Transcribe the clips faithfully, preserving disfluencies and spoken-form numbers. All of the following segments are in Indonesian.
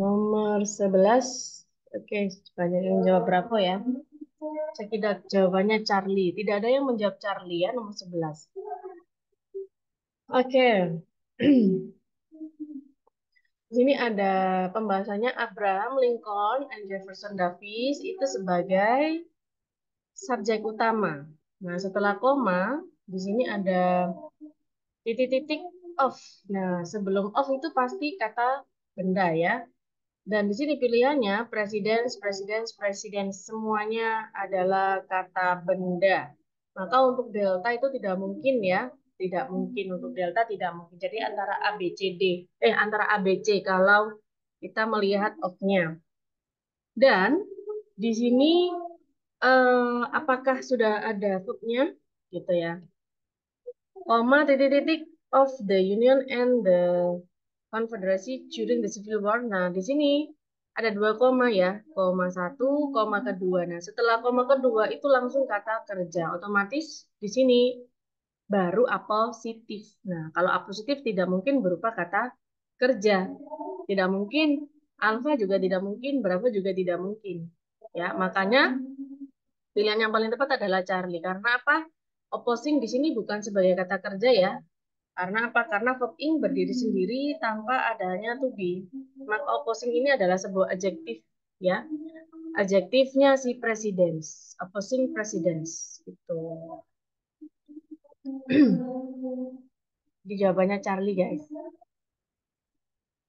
Nomor sebelas. Oke, banyak yang jawab berapa ya? Sekitar jawabannya Charlie. Tidak ada yang menjawab Charlie ya, nomor sebelas. Oke. Di sini ada pembahasannya Abraham Lincoln and Jefferson Davis itu sebagai subjek utama. Nah, setelah koma, di sini ada titik-titik off. Nah, sebelum off itu pasti kata benda ya. Dan di sini pilihannya presiden, presiden, presiden, semuanya adalah kata benda. Maka untuk delta itu tidak mungkin ya. Tidak mungkin untuk delta, tidak mungkin. Jadi antara A, B, C, D. Eh, antara A, B, C kalau kita melihat off-nya. Dan di sini eh, apakah sudah ada verb-nya? Gitu ya. Koma, titik-titik of the Union and the Confederacy during the Civil War. Nah, di sini ada dua koma ya. Koma satu, koma kedua. Nah, setelah koma kedua itu langsung kata kerja. Otomatis di sini baru apositif. Nah, kalau apositif tidak mungkin berupa kata kerja. Tidak mungkin. Alfa juga tidak mungkin, Bravo juga tidak mungkin. Ya, makanya pilihan yang paling tepat adalah Charlie. Karena apa? Opposing di sini bukan sebagai kata kerja ya. Karena apa? Karena verb ing berdiri sendiri tanpa adanya to be. Maka opposing ini adalah sebuah adjektif ya. Adjektifnya si presidents, opposing presidents itu. Di jawabannya Charlie guys.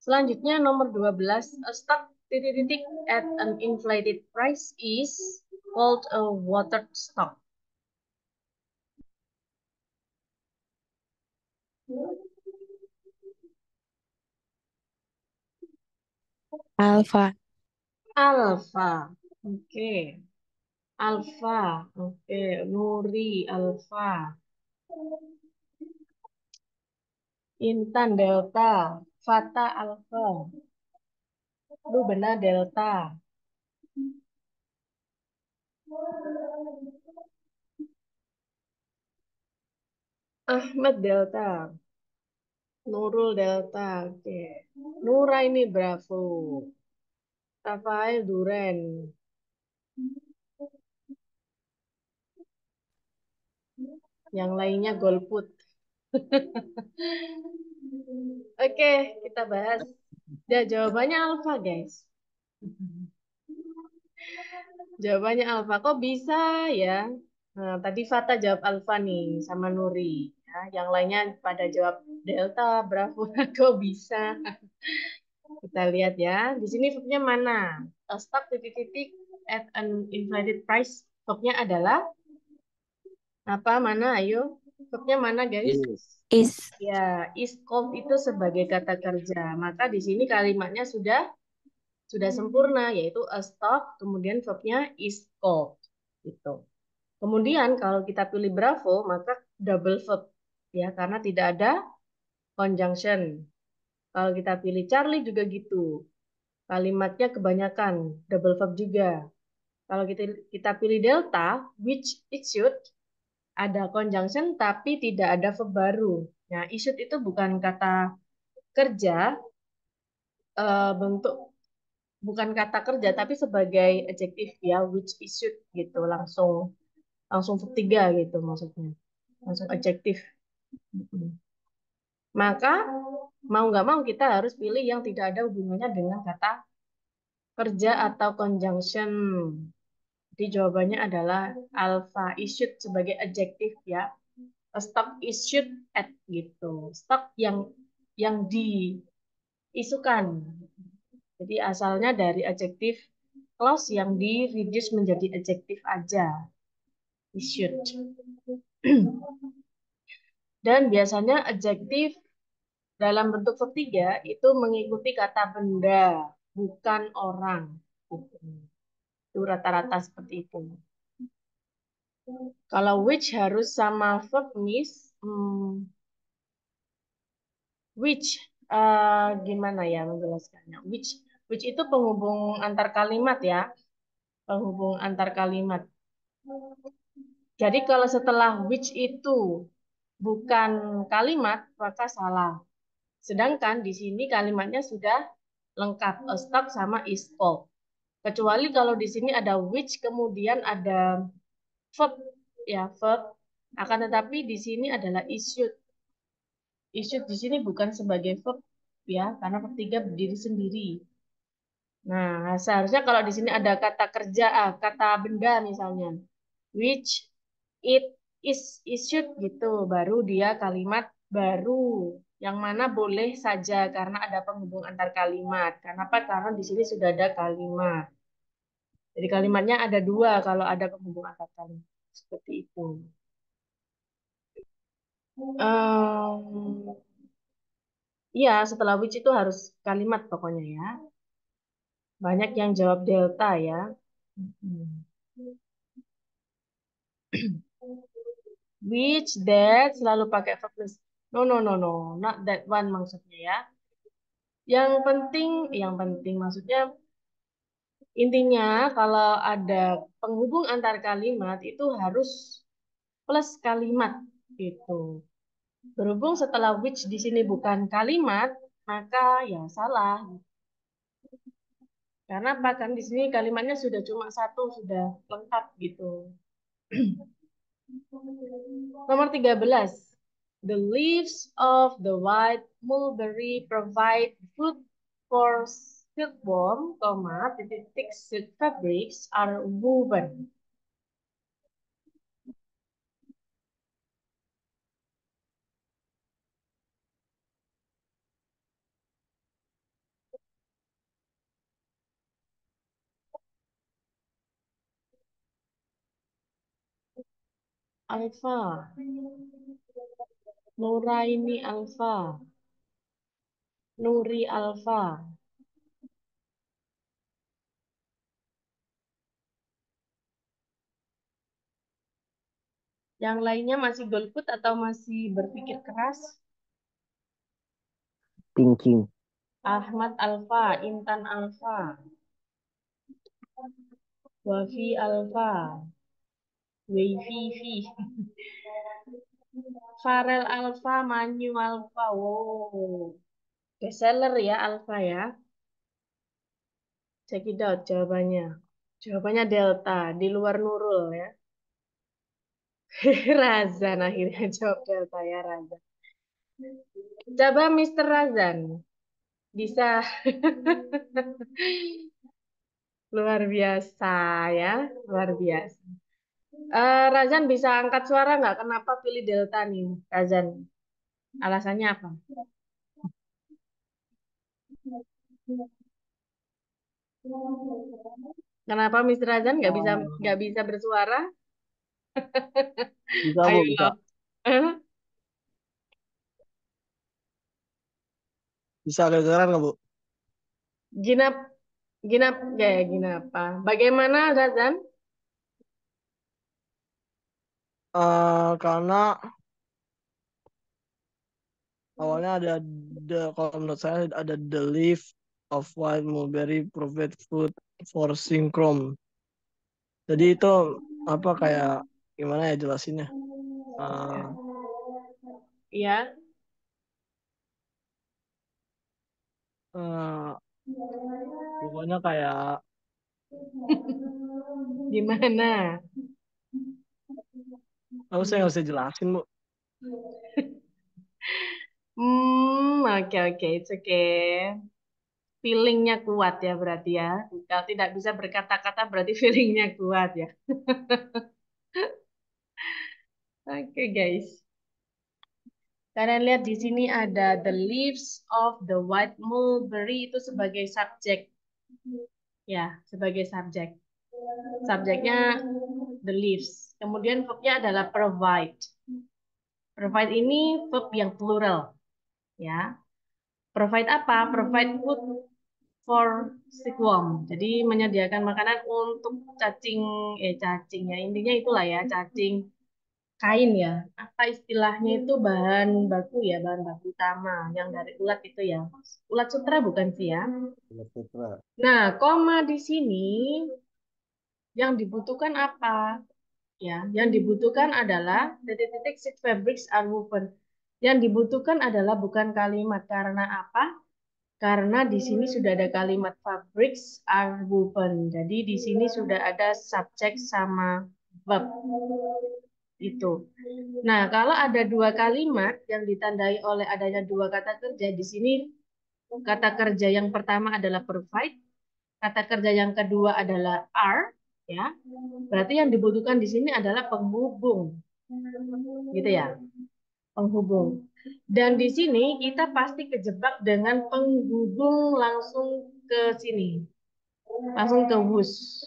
Selanjutnya nomor dua belas, a stock titik-titik at an inflated price is called a watered stock. Alpha. Alpha. Oke. Okay. Alpha. Oke, okay. Nuri alpha. Intan delta, Fata alfa, Lubena delta. Ahmad delta, Nurul delta. Oke. Nura ini Bravo. Rafael Duren. Yang lainnya golput. Oke, kita bahas. Ya, jawabannya alfa, guys. Jawabannya alfa. Kok bisa ya? Nah, tadi Fata jawab alfa nih sama Nuri. Ya, yang lainnya pada jawab delta, Bravo. Kok bisa? Kita lihat ya. Di sini verb-nya mana? A stock titik-titik at an inflated price. Verb-nya adalah apa, mana, ayo verb-nya mana guys? Is. Ya, is called itu sebagai kata kerja. Maka di sini kalimatnya sudah sudah sempurna, yaitu a stock, kemudian verb-nya is called gitu. Kemudian kalau kita pilih Bravo, maka double verb ya, karena tidak ada conjunction. Kalau kita pilih Charlie juga gitu. Kalimatnya kebanyakan double verb juga. Kalau kita kita pilih delta, which it should ada conjunction tapi tidak ada verb baru. Nah, issued itu bukan kata kerja, e, bentuk bukan kata kerja tapi sebagai adjektif ya, which issued gitu, langsung langsung verb tiga gitu maksudnya, langsung adjektif. Maka mau nggak mau kita harus pilih yang tidak ada hubungannya dengan kata kerja atau conjunction. Jadi jawabannya adalah alpha, issued sebagai adjektif ya. A stock issued at gitu. Stock yang yang diisukan. Jadi asalnya dari adjektif clause yang di-reduce menjadi adjektif aja. Issued. Dan biasanya adjektif dalam bentuk verb tiga itu mengikuti kata benda, bukan orang. Itu rata-rata seperti itu. Kalau which harus sama verb, Miss. Hmm, which uh, gimana ya menjelaskannya? Which which itu penghubung antar kalimat ya. Penghubung antar kalimat. Jadi kalau setelah which itu bukan kalimat, maka salah. Sedangkan di sini kalimatnya sudah lengkap, a stuck sama is called. Kecuali kalau di sini ada which kemudian ada verb ya, verb. Akan tetapi di sini adalah issued. Issued di sini bukan sebagai verb ya, karena verb tiga berdiri sendiri. Nah, seharusnya kalau di sini ada kata kerja, ah, kata benda misalnya, which, it, is, issued gitu, baru dia kalimat baru, yang mana boleh saja karena ada penghubung antar kalimat. Kenapa? Karena di sini sudah ada kalimat. Jadi kalimatnya ada dua kalau ada penghubung antar kalimat seperti itu. Um, ya, setelah which itu harus kalimat pokoknya ya. Banyak yang jawab delta ya. Which, that, selalu pakai verb plus. No, no, no, no. Not that one maksudnya ya. Yang penting, yang penting maksudnya, intinya kalau ada penghubung antar kalimat itu harus plus kalimat gitu. Berhubung setelah which di sini bukan kalimat, maka ya salah. Karena bahkan di sini kalimatnya sudah cuma satu, sudah lengkap gitu. Nomor tiga belas. The leaves of the white mulberry provide food for silkworm, comma, titik-titik silk fabrics are woven. Alfa, Nuraini Alfa, Nuri Alfa. Yang lainnya masih golput atau masih berpikir keras? Thinking. Ahmad Alfa, Intan Alfa, Wafi Alfa, Wifi, Farel Alfa, Manu Alfa, wow, bestseller ya Alfa ya. Check it out jawabannya, jawabannya Delta di luar Nurul ya. Razan akhirnya jawab Delta ya Razan. Coba mister Razan, bisa. Luar biasa ya, luar biasa. Uh, Razan bisa angkat suara nggak? Kenapa pilih Delta nih, Razan? Alasannya apa? Kenapa mister Razan nggak bisa nggak bisa bersuara? Bisa, ayo. Bisa. Huh? Bisa kedengaran nggak, Bu? Ginap, ginap, kayak ginapa? Bagaimana, Razan? Uh, karena awalnya ada the, kalau menurut saya ada the leaf of white mulberry provide food for synchrom. Jadi itu apa kayak gimana ya jelasinnya? Uh, iya. Yeah. Uh, pokoknya kayak gimana? Oh, saya nggak usah jelasin, Bu. hmm, oke, oke, it's okay. Feelingnya kuat ya berarti ya. Kalau tidak bisa berkata-kata berarti feelingnya kuat ya. Oke, okay, guys. Kalian lihat di sini ada the leaves of the white mulberry itu sebagai subjek. Ya, sebagai subjek. Subjeknya the leaves. Kemudian verb-nya adalah provide. Provide ini verb yang plural, ya. Provide apa? Provide food for silkworm. Jadi menyediakan makanan untuk cacing, eh cacing ya. Intinya itulah ya, cacing kain ya. Apa istilahnya itu bahan baku ya, bahan baku utama yang dari ulat itu ya. Ulat sutra bukan sih ya? Ulat sutra. Nah, koma di sini yang dibutuhkan apa? Ya, yang dibutuhkan adalah titik-titik silk fabrics are woven. Yang dibutuhkan adalah bukan kalimat karena apa? Karena di sini sudah ada kalimat fabrics are woven. Jadi di sini sudah ada subjek sama verb. Itu. Nah, kalau ada dua kalimat yang ditandai oleh adanya dua kata kerja, di sini kata kerja yang pertama adalah provide, kata kerja yang kedua adalah are, ya. Berarti yang dibutuhkan di sini adalah penghubung. Gitu ya. Penghubung. Dan di sini kita pasti kejebak dengan penghubung langsung ke sini. Langsung ke whose.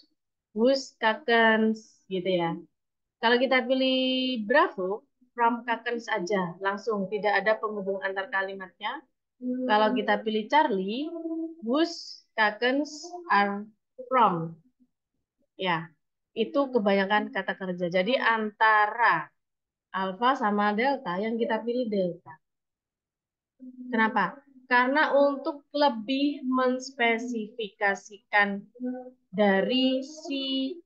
Whose kakens gitu ya. Kalau kita pilih Bravo, from kakens aja langsung, tidak ada penghubung antar kalimatnya. Kalau kita pilih Charlie, whose kakens are from. Ya, itu kebanyakan kata kerja. Jadi antara Alfa sama delta yang kita pilih delta. Kenapa? Karena untuk lebih menspesifikasikan dari si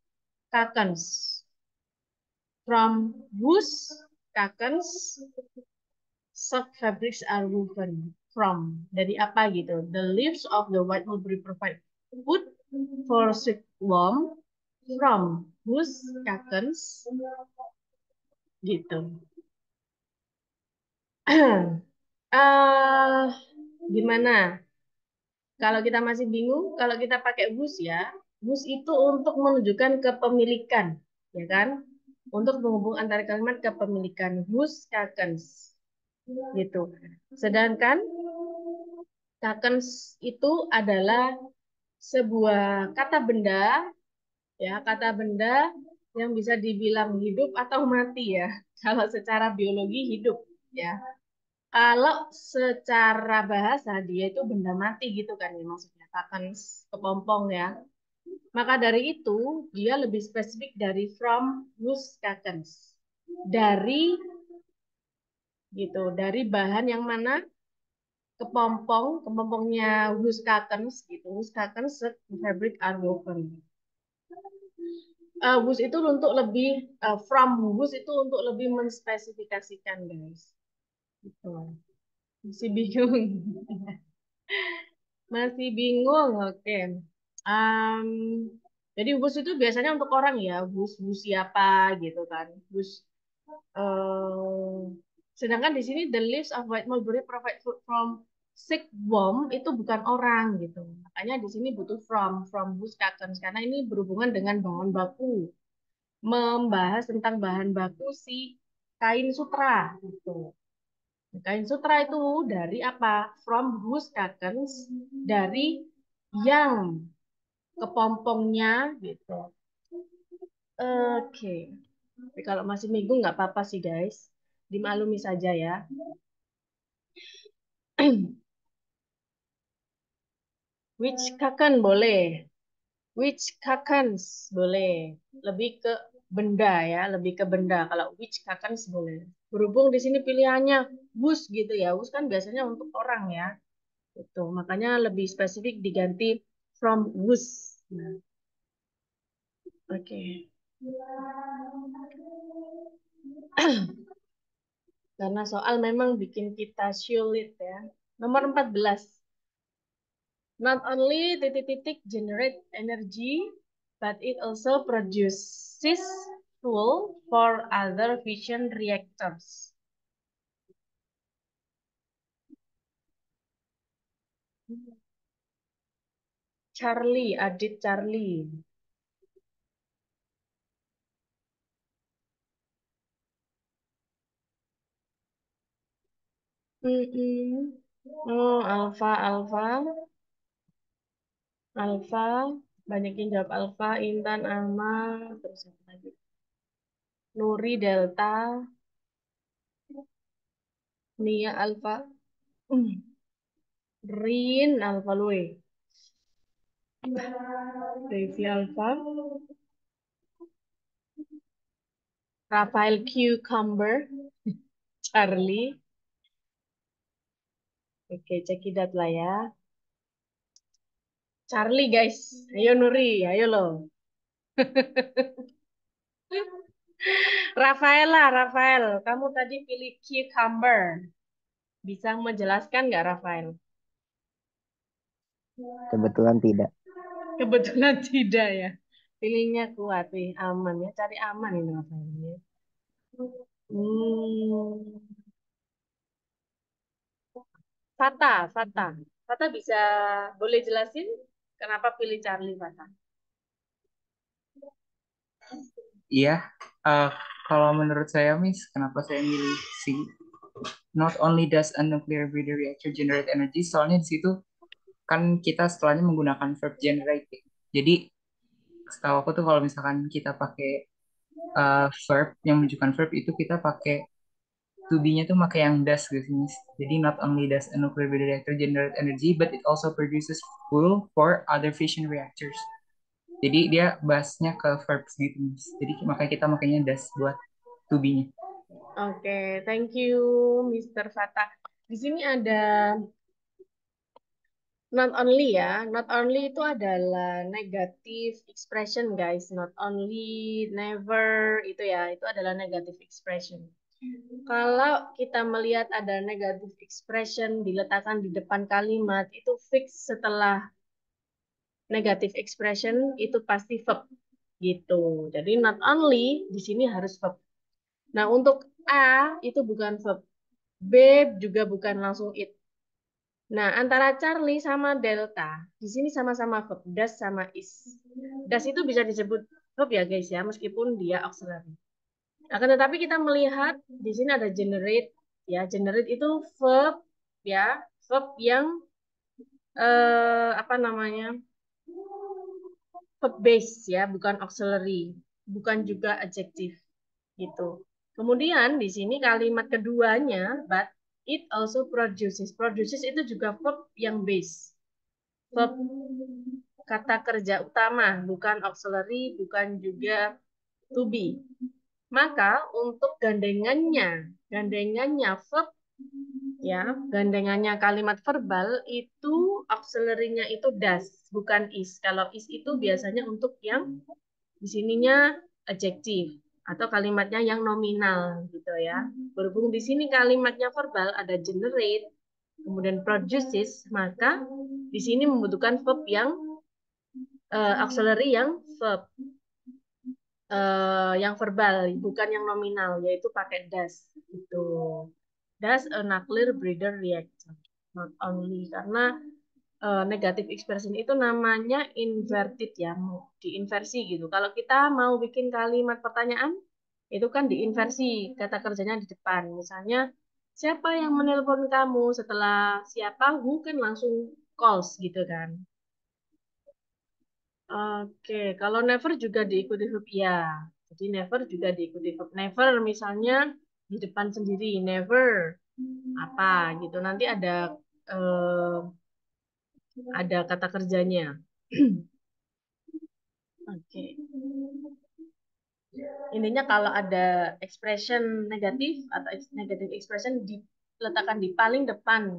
kakens. From whose kakens subfabrics are woven from. Dari apa gitu? The leaves of the white mulberry provide food for silkworm from whose kakens. Gitu. uh, gimana? Kalau kita masih bingung, kalau kita pakai whose ya, whose itu untuk menunjukkan kepemilikan, ya kan? Untuk menghubung antara kalimat kepemilikan whose kakens, gitu. Sedangkan kakens itu adalah sebuah kata benda, ya kata benda. Yang bisa dibilang hidup atau mati ya. Kalau secara biologi hidup ya. Kalau secara bahasa dia itu benda mati gitu kan ya maksudnya. Kakens kepompong ya. Maka dari itu dia lebih spesifik dari from whose kakens. Dari gitu, dari bahan yang mana? Kepompong, kepompongnya whose kakens gitu. Whose kakens fabric are woven. Uh, whose itu untuk lebih uh, from whose itu untuk lebih menspesifikasikan guys, gitu. Masih bingung, masih bingung, oke. Okay. Um, jadi whose itu biasanya untuk orang ya, whose whose siapa gitu kan, whose. Uh, sedangkan di sini the leaves of white mulberry provide food from silkworm itu bukan orang gitu. Makanya di sini butuh from, from whose kakens karena ini berhubungan dengan bahan baku. Membahas tentang bahan baku si kain sutra gitu. Kain sutra itu dari apa? From whose kakens, dari yang kepompongnya gitu. Oke. Okay. Tapi kalau masih minggu nggak apa-apa sih guys. Dimaklumi saja ya. Which kaken boleh, which kakens boleh, lebih ke benda ya, lebih ke benda. Kalau which kakens boleh. Berhubung di sini pilihannya whose gitu ya, whose kan biasanya untuk orang ya, itu makanya lebih spesifik diganti from whose. Nah. Oke. Okay. Karena soal memang bikin kita sulit ya. Nomor empat belas. Not only titik-titik generate energy, but it also produces fuel for other fission reactors. Charlie, Adit Charlie. Mm-mm. Oh, Alfa, Alfa. Alfa, banyakin jawab Alfa, Intan, Alma, terus apa lagi? Nuri, Delta, Nia, Alfa, Rin, Alfa, Lui, Devi, Alfa, Rafael, Cucumber, Charlie. Oke, cekidat lah ya. Charlie guys, ayo Nuri, ayo loh. Rafaela, Rafael, kamu tadi pilih cucumber. Bisa menjelaskan nggak Rafael? Kebetulan tidak. Kebetulan tidak ya. Feelingnya kuat nih, aman ya. Cari aman ini maksudnya. Hmm. Fata, Fata. Fata bisa boleh jelasin kenapa pilih Charlie, Fata? Iya, uh, kalau menurut saya, Miss, kenapa saya milih C? Not only does a nuclear breeder reactor generate energy, soalnya di situ kan kita setelahnya menggunakan verb generating. Jadi, setahu aku tuh kalau misalkan kita pakai uh, verb yang menunjukkan verb itu kita pakai to be-nya tuh pakai yang does gitu, Miss. Jadi not only does a nuclear breeder reactor generate energy, but it also produces fuel for other fission reactors. Jadi dia bahasnya ke verbs gitu, Miss. Jadi makanya kita makanya das buat to be-nya. Oke, okay, thank you mister Fatah. Di sini ada not only ya. Not only itu adalah negative expression, guys. Not only, never, itu ya. Itu adalah negative expression. Kalau kita melihat ada negative expression diletakkan di depan kalimat, itu fix setelah negative expression itu pasti verb gitu. Jadi not only di sini harus verb. Nah, untuk A itu bukan verb. B juga bukan langsung it. Nah, antara Charlie sama Delta di sini sama-sama verb, das sama is. Das itu bisa disebut verb ya, guys ya, meskipun dia auxiliary. Akan tetapi kita melihat di sini ada generate ya. Generate itu verb ya, verb yang eh, apa namanya? Verb base ya, bukan auxiliary, bukan juga adjektif gitu. Kemudian di sini kalimat keduanya, but it also produces. Produces itu juga verb yang base, verb kata kerja utama, bukan auxiliary, bukan juga to be. Maka untuk gandengannya, gandengannya verb ya, gandengannya kalimat verbal itu auxiliary-nya itu does, bukan is. Kalau is itu biasanya untuk yang di sininya adjektif atau kalimatnya yang nominal gitu ya. Berhubung di sini kalimatnya verbal ada generate, kemudian produces, maka di sini membutuhkan verb yang uh, auxiliary yang verb. Uh, yang verbal, bukan yang nominal, yaitu pakai das gitu. Das a nuclear breeder reactor, not only, karena uh, negative expression itu namanya inverted ya, diinversi gitu. Kalau kita mau bikin kalimat pertanyaan, itu kan diinversi kata kerjanya di depan. Misalnya, siapa yang menelpon kamu, setelah siapa who kan langsung calls gitu kan. Oke, okay. Kalau never juga diikuti verb ya. Jadi never juga diikuti verb. Never misalnya di depan sendiri, never apa gitu. Nanti ada eh, ada kata kerjanya. Oke. Okay. Intinya kalau ada expression negatif atau negative expression diletakkan di paling depan.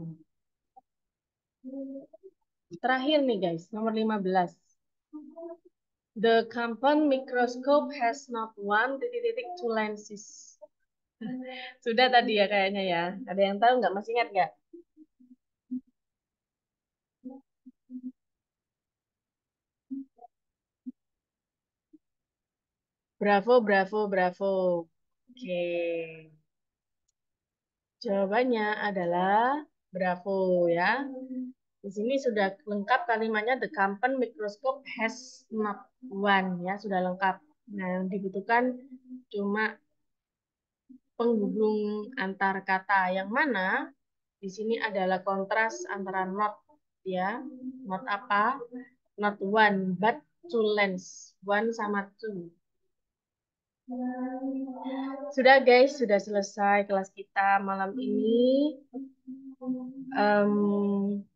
Terakhir nih guys, nomor lima belas. The Compton microscope has not one titik-titik two lenses. Sudah tadi ya kayaknya ya. Ada yang tahu nggak? Masih ingat nggak? Bravo, bravo, bravo. Oke. Okay. Jawabannya adalah bravo ya. Di sini sudah lengkap kalimatnya, the Compton microscope has not one ya, sudah lengkap. Nah, yang dibutuhkan cuma penghubung antar kata yang mana di sini adalah kontras antara not ya, not apa? Not one but two lens, one sama two. Sudah guys, sudah selesai kelas kita malam ini. Um,